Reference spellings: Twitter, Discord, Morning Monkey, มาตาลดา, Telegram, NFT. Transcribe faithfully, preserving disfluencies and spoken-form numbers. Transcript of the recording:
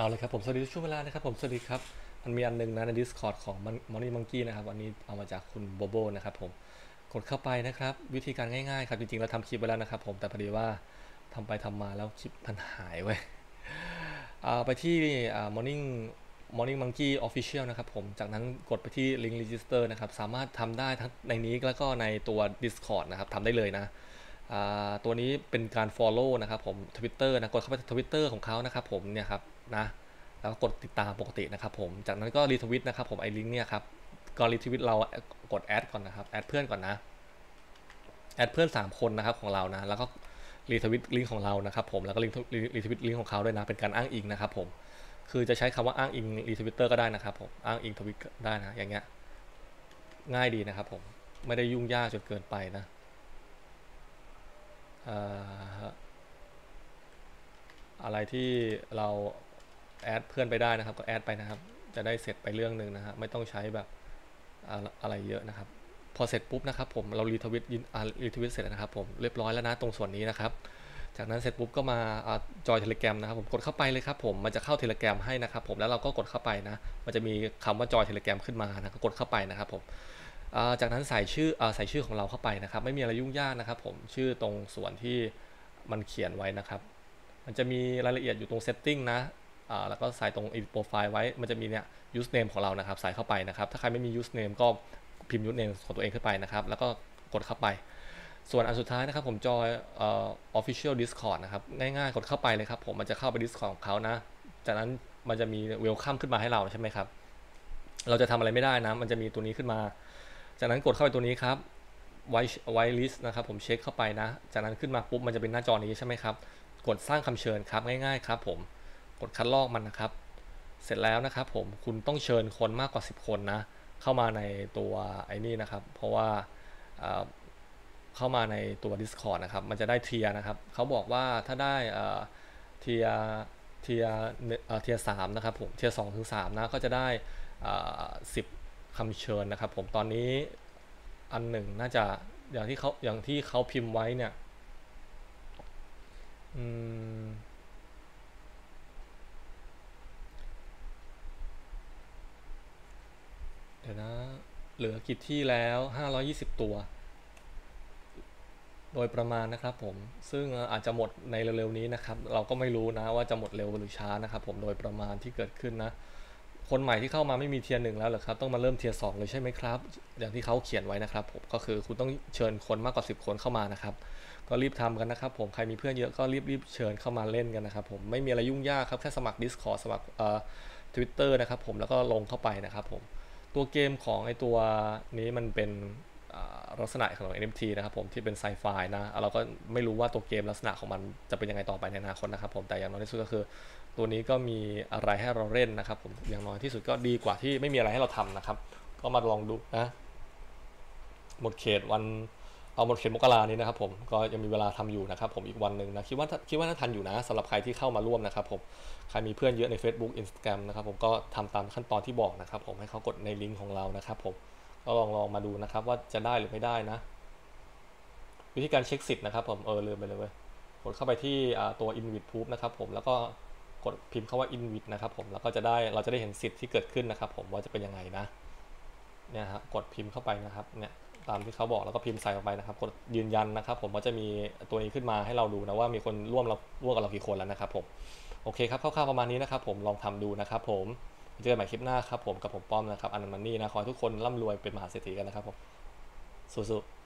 เอาเลยครับผมสวัสดีช่วงเวลานะครับผมสวัสดีครับมันมีอันนึงนะใน Discord ของ Morning Monkey นะครับวันนี้เอามาจากคุณโบโบนะครับผมกดเข้าไปนะครับวิธีการง่ายๆครับจริงๆเราทำคลิปไว้แล้วนะครับผมแต่พอดีว่าทำไปทำมาแล้วคลิปมันหายไว้ไปที่ Morning Morning Monkey Official นะครับผมจากนั้นกดไปที่ Link Register นะครับสามารถทำได้ทั้งในนี้แล้วก็ในตัว Discord นะครับทำได้เลยนะตัวนี้เป็นการ follow นะครับผม Twitter นะกดเข้าไป Twitter ของเขานะครับผมเนี่ยครับนะแล้วกดติดตามปกตินะครับผมจากนั้นก็รีทวิตนะครับผมไอ้ลิงก์เนี่ยครับก่อนรีทวิตเรากดแอดก่อนนะครับแอดเพื่อนก่อนนะแอดเพื่อนสามคนนะครับของเรานะแล้วก็รีทวิตลิงก์ของเรานะครับผมแล้วก็รีทวิตลิงก์ของเขาด้วยนะเป็นการอ้างอิงนะครับผมคือจะใช้คำว่าอ้างอิงรีทวิตเตอร์ก็ได้นะครับผมอ้างอิงทวิตได้นะอย่างเงี้ยง่ายดีนะครับผมไม่ได้ยุ่งยากจนเกินไปนะอะไรที่เราแอดเพื่อนไปได้นะครับก็แอดไปนะครับจะได้เสร็จไปเรื่องหนึ่งนะฮะไม่ต้องใช้แบบอะไรเยอะนะครับพอเสร็จปุ๊บนะครับผมเรารีทวิตรีทวิตเสร็จนะครับผมเรียบร้อยแล้วนะตรงส่วนนี้นะครับจากนั้นเสร็จปุ๊บก็มาจอย Telegram นะครับผมกดเข้าไปเลยครับผมมันจะเข้า Telegram ให้นะครับผมแล้วเราก็กดเข้าไปนะมันจะมีคำว่าจอย Telegram ขึ้นมานะก็กดเข้าไปนะครับผมจากนั้นใส่ชื่อใส่ชื่อของเราเข้าไปนะครับไม่มีอะไรยุ่งยากนะครับผมชื่อตรงส่วนที่มันเขียนไว้นะครับมันจะมีรายละเอียดอยู่ตรง setting นะแล้วก็ใส่ตรงโปรไฟล์ไว้มันจะมีเนี่ย username ของเรานะครับใส่เข้าไปนะครับถ้าใครไม่มี username ก็พิมพ์ username ของตัวเองขึ้นไปนะครับแล้วก็กดเข้าไปส่วนอันสุดท้ายนะครับผมจอย official discord นะครับง่ายๆกดเข้าไปเลยครับผมมันจะเข้าไป discord ของเขานะจากนั้นมันจะมี welcome ขึ้นมาให้เราใช่ไหมครับเราจะทำอะไรไม่ได้นะมันจะมีตัวนี้ขึ้นมาจากนั้นกดเข้าไปตัวนี้ครับไว้ไว้ลิสต์นะครับผมเช็คเข้าไปนะจากนั้นขึ้นมาปุ๊บมันจะเป็นหน้าจอนี้ใช่ไหมครับกดสร้างคำเชิญครับง่ายๆครับผมกดคัดลอกมันนะครับเสร็จแล้วนะครับผมคุณต้องเชิญคนมากกว่าสิบคนนะเข้ามาในตัวไอ้นี่นะครับเพราะว่าเข้ามาในตัว Discord นะครับมันจะได้เทียนะครับเขาบอกว่าถ้าได้เทียเทียเทียสามนะครับผมเทียสองถึงสามนะก็จะได้สิบคำเชิญนะครับผมตอนนี้อันหนึ่งน่าจะอย่างที่เขาอย่างที่เขาพิมพ์ไว้เนี่ยอืมเดี๋ยวนะเหลือกี่ที่แล้วห้าร้อยยี่สิบตัวโดยประมาณนะครับผมซึ่งอาจจะหมดในเร็วๆนี้นะครับเราก็ไม่รู้นะว่าจะหมดเร็วหรือช้านะครับผมโดยประมาณที่เกิดขึ้นนะคนใหม่ที่เข้ามาไม่มีเทียร์หนึ่งแล้วหรอครับต้องมาเริ่มเทียร์สองเลยใช่ไหมครับอย่างที่เขาเขียนไว้นะครับผมก็คือคุณต้องเชิญคนมากกว่าสิบคนเข้ามานะครับก็รีบทำกันนะครับผมใครมีเพื่อนเยอะก็รีบรีบเชิญเข้ามาเล่นกันนะครับผมไม่มีอะไรยุ่งยากครับแค่สมัคร Discord สมัครเอ่อ Twitter นะครับผมแล้วก็ลงเข้าไปนะครับผมตัวเกมของไอตัวนี้มันเป็นลักษณะของ เอ็น เอฟ ที นะครับผมที่เป็นไซไฟนะเราก็ไม่รู้ว่าตัวเกมลักษณะของมันจะเป็นยังไงต่อไปในอนาคตนะครับผมแต่อย่างน้อยที่สุดก็คือตัวนี้ก็มีอะไรให้เราเล่นนะครับผมอย่างน้อยที่สุดก็ดีกว่าที่ไม่มีอะไรให้เราทำนะครับก็มาลองดูนะหมดเขตวันเอาหมดเขตมกรานี้นะครับผมก็ยังมีเวลาทำอยู่นะครับผมอีกวันหนึ่งนะคิดว่าคิดว่าน่าทันอยู่นะสำหรับใครที่เข้ามาร่วมนะครับผมใครมีเพื่อนเยอะใน Facebook Instagram นะครับผมก็ทำตามขั้นตอนที่บอกนะครับผมให้เขากดในลิงก์ของเรานะครับผมก็ลองลองมาดูนะครับว่าจะได้หรือไม่ได้นะวิธีการเช็คสิทธิ์นะครับผมเออลืมไปเลยเว้ยกดเข้าไปที่ตัว invite proof นะครับผมแล้วก็กดพิมพ์คำว่า invite นะครับผมแล้วก็จะได้เราจะได้เห็นสิทธิ์ที่เกิดขึ้นนะครับผมว่าจะเป็นยังไงนะเนี่ยฮะกดพิมพ์เข้าไปนะครับเนี่ยตามที่เขาบอกแล้วก็พิมพ์ใส่ลงไปนะครับกดยืนยันนะครับผมว่าจะมีตัวนี้ขึ้นมาให้เราดูนะว่ามีคนร่วมเราร่วมกับเรากี่คนแล้วนะครับผมโอเคครับคร่าวๆประมาณนี้นะครับผมลองทำดูนะครับผมเจอกันใหม่คลิปหน้าครับผมกับผมป้อมนะครับอันนั้นมันนี่นะขอให้ทุกคนร่ำรวยเป็นมหาเศรษฐีกันนะครับผมสู้ๆ